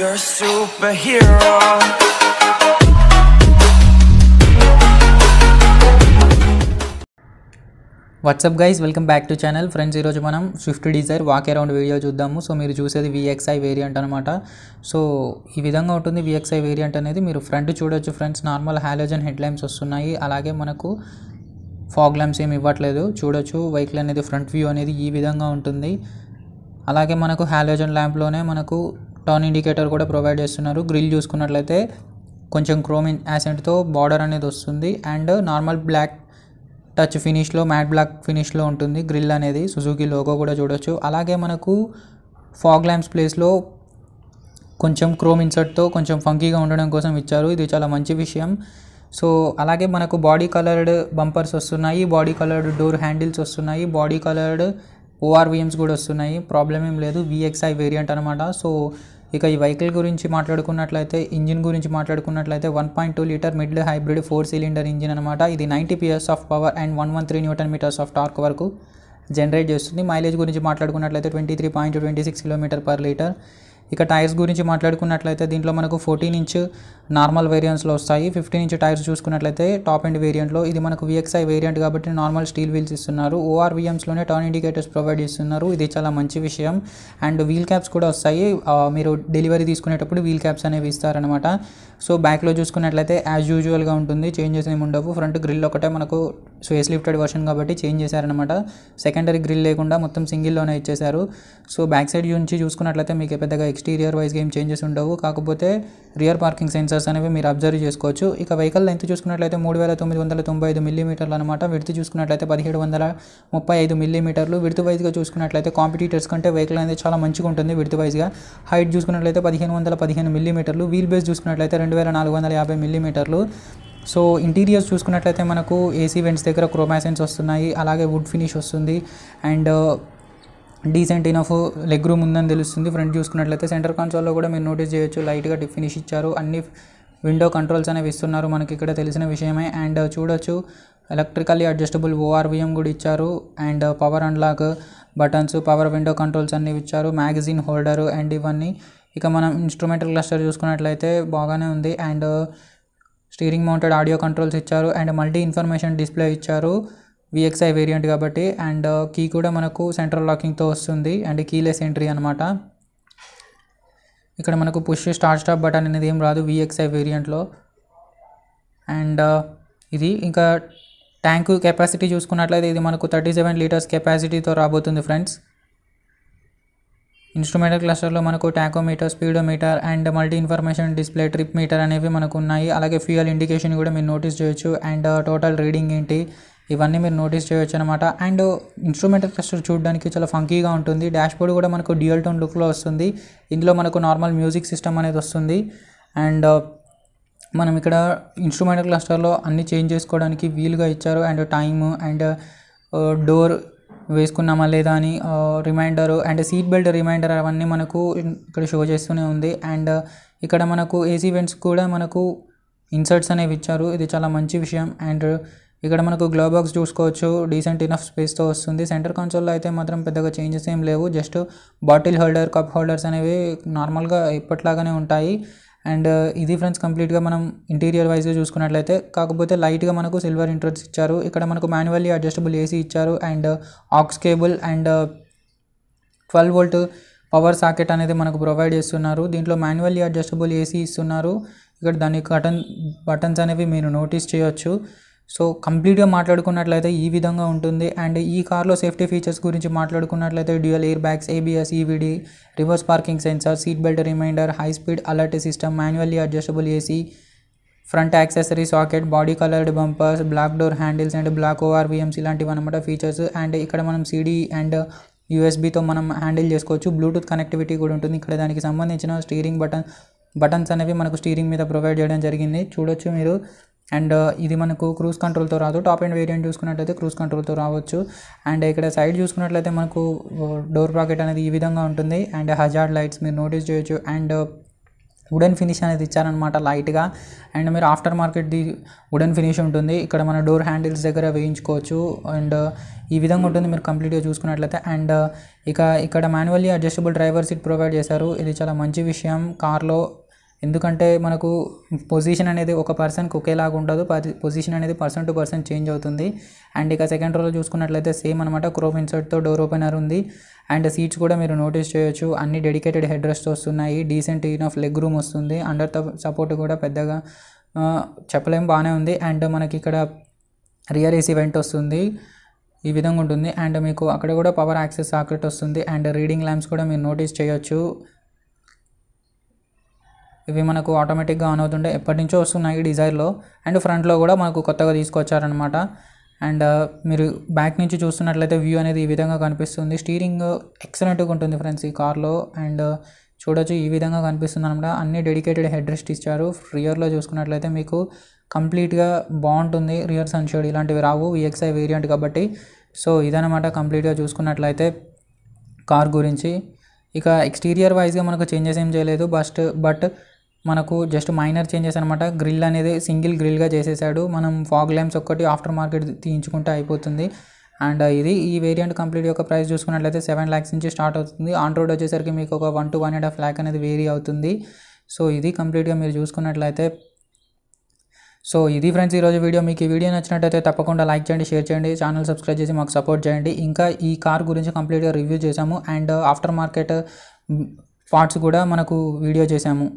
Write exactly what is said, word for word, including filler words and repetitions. You're a superhero. WhatsApp guys, welcome back to channel. Friends, ఈరోజు మనం Swift Dzire walk around video చూద్దాము. So మీరు చూసేది VXi variant అనమాట. సో ఈ విధంగా ఉంటుంది విఎక్స్ఐ వేరియంట్ అనేది. మీరు ఫ్రంట్ చూడొచ్చు friends, normal halogen head lamps వస్తున్నాయి. అలాగే మనకు ఫాగ్ ల్యాంప్స్ ఏమి ఇవ్వట్లేదు, చూడొచ్చు. వెహికల్ అనేది ఫ్రంట్ వ్యూ అనేది ఈ విధంగా ఉంటుంది. అలాగే మనకు హాలోజన్ ల్యాంప్లోనే మనకు టర్న్ ఇండికేటర్ కూడా ప్రొవైడ్ చేస్తున్నారు. గ్రిల్ చూసుకున్నట్లయితే కొంచెం క్రోమ్ యాసెంట్తో బార్డర్ అనేది వస్తుంది. అండ్ నార్మల్ బ్లాక్ టచ్ ఫినిష్లో, మ్యాట్ బ్లాక్ ఫినిష్లో ఉంటుంది గ్రిల్ అనేది. సుజుకి లోగో కూడా చూడొచ్చు. అలాగే మనకు ఫాగ్ ల్యాంప్స్ ప్లేస్లో కొంచెం క్రోమ్ ఇన్సర్ట్తో కొంచెం ఫంకీగా ఉండడం కోసం ఇచ్చారు, ఇది చాలా మంచి విషయం. సో అలాగే మనకు బాడీ కలర్డ్ బంపర్స్ వస్తున్నాయి, బాడీ కలర్డ్ డోర్ హ్యాండిల్స్ వస్తున్నాయి, బాడీ కలర్డ్ ఓఆర్విఎమ్స్ కూడా వస్తున్నాయి. ప్రాబ్లం ఏం లేదు, విఎక్స్ఐ వేరియంట్ అనమాట. సో ఇక ఈ వెహికల్ గురించి మాట్లాడుకున్నట్లయితే, ఇంజిన్ గురించి మాట్లాడుకున్నట్లయితే one point two litre mid hybrid four cylinder engine అనమాట. ఇది ninety PS of power and one one three newton metres of torque వరకు జనరేట్ చేస్తుంది. మైలేజ్ గురించి మాట్లాడుకున్నట్లయితే twenty three point twenty six kilometre per litre. ఇక tyres గురించి మాట్లాడుకున్నట్లయితే దీంట్లో మనకు ఫోర్టీన్ ఇంచ్ నార్మల్ వేరియంట్స్లో వస్తాయి. ఫిఫ్టీన్ ఇంచ్ టైర్స్ చూసుకున్నట్లయితే టాప్ అండ్ వేరియంట్లో. ఇది మనకు విఎక్స్ఐ వేరియంట్ కాబట్టి నార్మల్ స్టీల్ వీల్స్ ఇస్తున్నారు. ఓఆర్విఎమ్స్లోనే టర్న్ ఇండికేటర్స్ ప్రొవైడ్ చేస్తున్నారు, ఇది చాలా మంచి విషయం. అండ్ వీల్ క్యాప్స్ కూడా వస్తాయి, మీరు డెలివరీ తీసుకునేటప్పుడు వీల్ క్యాప్స్ అనేవి ఇస్తారనమాట. సో బ్యాక్లో చూసుకున్నట్లయితే యాజ్ యూజువల్గా ఉంటుంది, చేంజెస్ ఏమి ఉండవు. ఫ్రంట్ గ్రిల్ ఒకటే మనకు స్పేస్ లిఫ్టెడ్ వర్షన్ కాబట్టి చేంజ్ చేశారనమాట. సెకండరీ గ్రిల్ లేకుండా మొత్తం సింగిల్లోనే ఇచ్చేశారు. సో బ్యాక్ సైడ్ నుంచి చూసుకున్నట్లయితే మీకు పెద్దగా ఎక్స్టీరియర్ వైజ్గా ఏం చేంజెస్ ఉండవు, కాకపోతే రియర్ పార్కింగ్ సెన్సర్స్ అనేవి మీరు అబ్జర్వ్ చేసుకోవచ్చు. ఇక వెహికల్ లెంత్ చూసుకున్నట్లయితే మూడు వేల తొమ్మిది వందల తొంభై ఐదు మిల్లీమీటర్లు అనమాట. విడ్త్ చూసుకున్నట్లయితే పదిహేడు వందల ముప్పై ఐదు మిల్లీమీటర్లు. విడ్త్ వైజ్గా చూసుకున్నట్లయితే కాంపిటీటర్స్ కంటే వెహికల్ అనేది చాలా మంచిగా ఉంటుంది విడ్త్ వైజ్గా. హైట్ చూసుకున్నట్లయితే పదిహేను వందల పదిహేను మిల్లీమీటర్లు. వీల్ బేస్ చూసుకున్నట్లయితే రెండు వేల నాలుగు వందల యాభై మిల్లీమీటర్లు. సో ఇంటీరియర్స్ చూసుకున్నట్లయితే మనకు ఏసీ వెంట్స్ దగ్గర క్రోమాసెన్స్ వస్తున్నాయి, అలాగే వుడ్ ఫినిష్ వస్తుంది. And decent enough leg room ఉందని తెలుస్తుంది. ఫ్రంట్ చూసుకున్నట్లయితే సెంటర్ కన్సోల్లో కూడా మీరు నోటీస్ చేయొచ్చు, లైట్గా టిప్ ఫినిష్ ఇచ్చారు. అన్ని విండో కంట్రోల్స్ అనేవి ఇస్తున్నారు, మనకి ఇక్కడ తెలిసిన విషయమే. అండ్ చూడొచ్చు ఎలక్ట్రికల్లీ అడ్జస్టబుల్ ఓఆర్విఎం కూడా ఇచ్చారు. And power and lock buttons, power window controls అన్నీ ఇచ్చారు, మ్యాగజైన్ హోల్డరు అండ్ ఇవన్నీ. ఇక మనం ఇన్స్ట్రుమెంటల్ క్లస్టర్ చూసుకున్నట్లయితే బాగానే ఉంది. And steering mounted audio controls ఇచ్చారు. అండ్ మల్టీ ఇన్ఫర్మేషన్ డిస్ప్లే ఇచ్చారు, విఎక్స్ఐ వేరియంట్ కాబట్టి. అండ్ కీ కూడా మనకు సెంట్రల్ లాకింగ్తో వస్తుంది అండ్ కీలెస్ ఎంట్రీ అనమాట. ఇక్కడ మనకు పుష్ స్టార్ట్ స్టాప్ బటన్ అనేది ఏం రాదు విఎక్స్ఐ వేరియంట్లో. అండ్ ఇది ఇంకా ట్యాంకు కెపాసిటీ చూసుకున్నట్లయితే ఇది మనకు థర్టీ సెవెన్ లీటర్స్ కెపాసిటీతో రాబోతుంది ఫ్రెండ్స్. ఇన్స్ట్రుమెంటల్ క్లస్టర్లో మనకు tachometer, speedometer and multi information display, trip meter అనేవి మనకు ఉన్నాయి. అలాగే ఫ్యూయల్ ఇండికేషన్ కూడా మీరు నోటీస్ చేయొచ్చు. అండ్ టోటల్ రీడింగ్ ఏంటి, ఇవన్నీ మీరు నోటీస్ చేయొచ్చు అనమాట. అండ్ ఇన్స్ట్రుమెంటల్ క్లస్టర్ చూడడానికి చాలా ఫంకీగా ఉంటుంది. డాష్బోర్డ్ కూడా మనకు డ్యూయల్ టోన్ లుక్లో వస్తుంది. ఇందులో మనకు నార్మల్ మ్యూజిక్ సిస్టమ్ అనేది వస్తుంది. అండ్ మనం ఇక్కడ ఇన్స్ట్రుమెంటల్ క్లస్టర్లో అన్ని చేంజ్ చేసుకోవడానికి వీలుగా ఇచ్చారు. అండ్ టైమ్ అండ్ డోర్ వేసుకున్నామా లేదా అని reminder and seat belt reminder అవన్నీ మనకు ఇక్కడ షో చేస్తూనే ఉంది. అండ్ ఇక్కడ మనకు ఏసీ వెంట్స్ కూడా మనకు ఇన్సర్ట్స్ అనేవి ఇచ్చారు, ఇది చాలా మంచి విషయం. అండ్ ఇక్కడ మనకు గ్లవ్ బాక్స్ చూసుకోవచ్చు, డీసెంట్ ఇనఫ్ స్పేస్తో వస్తుంది. సెంటర్ కన్సోల్లో అయితే మాత్రం పెద్దగా చేంజెస్ ఏం లేవు, just bottle holder, cup holders అనేవి నార్మల్గా ఇప్పట్లాగానే ఉంటాయి. అండ్ ఇది ఫ్రెండ్స్ కంప్లీట్గా మనం ఇంటీరియర్ వైజ్గా చూసుకున్నట్లయితే, కాకపోతే లైట్గా మనకు సిల్వర్ ఇంటర్స్ ఇచ్చారు. ఇక్కడ మనకు మాన్యువల్లీ అడ్జస్టబుల్ ఏసీ ఇచ్చారు. And aux cable and twelve volt power socket అనేది మనకు ప్రొవైడ్ చేస్తున్నారు. దీంట్లో మాన్యువల్లీ అడ్జస్టబుల్ ఏసీ ఇస్తున్నారు. ఇక్కడ దాని బటన్ బటన్స్ అనేవి మీరు నోటీస్ చేయొచ్చు. సో కంప్లీట్గా మాట్లాడుకున్నట్లయితే ఈ విధంగా ఉంటుంది. అండ్ ఈ కార్లో సేఫ్టీ ఫీచర్స్ గురించి మాట్లాడుకున్నట్లయితే dual air bags, ABS, EBD, reverse parking sensor, seat belt reminder, high speed alert system, manually adjustable AC, front accessory socket, body coloured bumpers, black door handles and black ORVMs ఇలాంటివి అనమాట features. And ఇక్కడ మనం CD and యూఎస్బీతో మనం handle చేసుకోవచ్చు. Bluetooth connectivity కూడా ఉంటుంది. ఇక్కడ దానికి సంబంధించిన స్టీరింగ్ బటన్ బటన్స్ అనేవి మనకు స్టీరింగ్ మీద ప్రొవైడ్ చేయడం జరిగింది, చూడొచ్చు మీరు. అండ్ ఇది మనకు క్రూజ్ కంట్రోల్తో రాదు. టాప్ అండ్ వేరియంట్ చూసుకున్నట్లయితే క్రూజ్ కంట్రోల్తో రావచ్చు. అండ్ ఇక్కడ సైడ్ చూసుకున్నట్లయితే మనకు డోర్ పాకెట్ అనేది ఈ విధంగా ఉంటుంది. అండ్ హజార్డ్ లైట్స్ మీరు నోటీస్ చేయొచ్చు. అండ్ వుడెన్ ఫినిష్ అనేది ఇచ్చారనమాట లైట్గా. అండ్ మీరు ఆఫ్టర్ మార్కెట్ది వుడెన్ ఫినిష్ ఉంటుంది. ఇక్కడ మన డోర్ హ్యాండిల్స్ దగ్గర వేయించుకోవచ్చు. అండ్ ఈ విధంగా ఉంటుంది మీరు కంప్లీట్గా చూసుకున్నట్లయితే. అండ్ ఇక ఇక్కడ manually adjustable driver seat provide చేశారు. ఇది చాలా మంచి విషయం కార్లో, ఎందుకంటే మనకు పొజిషన్ అనేది ఒక పర్సన్కి ఒకేలాగా ఉండదు. పొజిషన్ అనేది పర్సన్ టు పర్సన్ చేంజ్ అవుతుంది. అండ్ ఇక సెకండ్ రోలో చూసుకున్నట్లయితే సేమ్ అనమాట, క్రోమ్ ఇన్సర్ట్తో డోర్ ఓపెనర్ ఉంది. అండ్ సీట్స్ కూడా మీరు నోటీస్ చేయొచ్చు, అన్ని డెడికేటెడ్ హెడ్ రెస్ట్ వస్తున్నాయి. డీసెంట్ ఇనఫ్ లెగ్ రూమ్ వస్తుంది. అండర్ సపోర్ట్ కూడా పెద్దగా చెప్పలేం, బాగానే ఉంది. అండ్ మనకి ఇక్కడ రియర్ ఏసీ వెంట్ వస్తుంది, ఈ విధంగా ఉంటుంది. అండ్ మీకు అక్కడ కూడా పవర్ యాక్సెస్ సాకెట్ వస్తుంది. అండ్ రీడింగ్ ల్యాంప్స్ కూడా మీరు నోటీస్ చేయొచ్చు. ఇవి మనకు ఆటోమేటిక్గా ఆన్ అవుతుండే, ఎప్పటి నుంచో వస్తున్నాయి డిజైర్లో. అండ్ ఫ్రంట్లో కూడా మనకు కొత్తగా తీసుకొచ్చారనమాట. అండ్ మీరు బ్యాక్ నుంచి చూస్తున్నట్లయితే వ్యూ అనేది ఈ విధంగా కనిపిస్తుంది. స్టీరింగ్ ఎక్సలెంట్గా ఉంటుంది ఫ్రెండ్స్ ఈ కార్లో. అండ్ చూడొచ్చు ఈ విధంగా కనిపిస్తుంది అనమాట. అన్ని డెడికేటెడ్ హెడ్ రెస్ట్ ఇచ్చారు. రియర్లో చూసుకున్నట్లయితే మీకు కంప్లీట్గా బాగుంటుంది. రియర్ సన్షేడ్ ఇలాంటివి రావు, విఎక్స్ఐ వేరియంట్ కాబట్టి. సో ఇదనమాట కంప్లీట్గా చూసుకున్నట్లయితే కార్ గురించి. ఇక ఎక్స్టీరియర్ వైజ్గా మనకు చేంజెస్ ఏం చేయలేదు, బస్ట్ బట్ మనకు జస్ట్ మైనర్ చేంజెస్ అనమాట. గ్రిల్ అనేది సింగిల్ గ్రిల్గా చేసేసాడు. మనం ఫాగ్ ల్యాంప్స్ ఒక్కటి ఆఫ్టర్ మార్కెట్ తీయించుకుంటే అయిపోతుంది. అండ్ ఇది ఈ వేరియంట్ కంప్లీట్ యొక్క ప్రైస్ చూసుకున్నట్లయితే సెవెన్ ల్యాక్స్ నుంచి స్టార్ట్ అవుతుంది. ఆన్ రోడ్ వచ్చేసరికి మీకు ఒక one two one and half lakh అనేది వేరీ అవుతుంది. సో ఇది కంప్లీట్గా మీరు చూసుకున్నట్లయితే. సో ఇది ఫ్రెండ్స్ ఈరోజు వీడియో. మీకు ఈ వీడియో నచ్చినట్టయితే తప్పకుండా లైక్ చేయండి, షేర్ చేయండి, ఛానల్ సబ్స్క్రైబ్ చేసి మాకు సపోర్ట్ చేయండి. ఇంకా ఈ కార్ గురించి కంప్లీట్గా రివ్యూ చేశాము. అండ్ ఆఫ్టర్ మార్కెట్ పార్ట్స్ కూడా మనకు వీడియో చేశాము.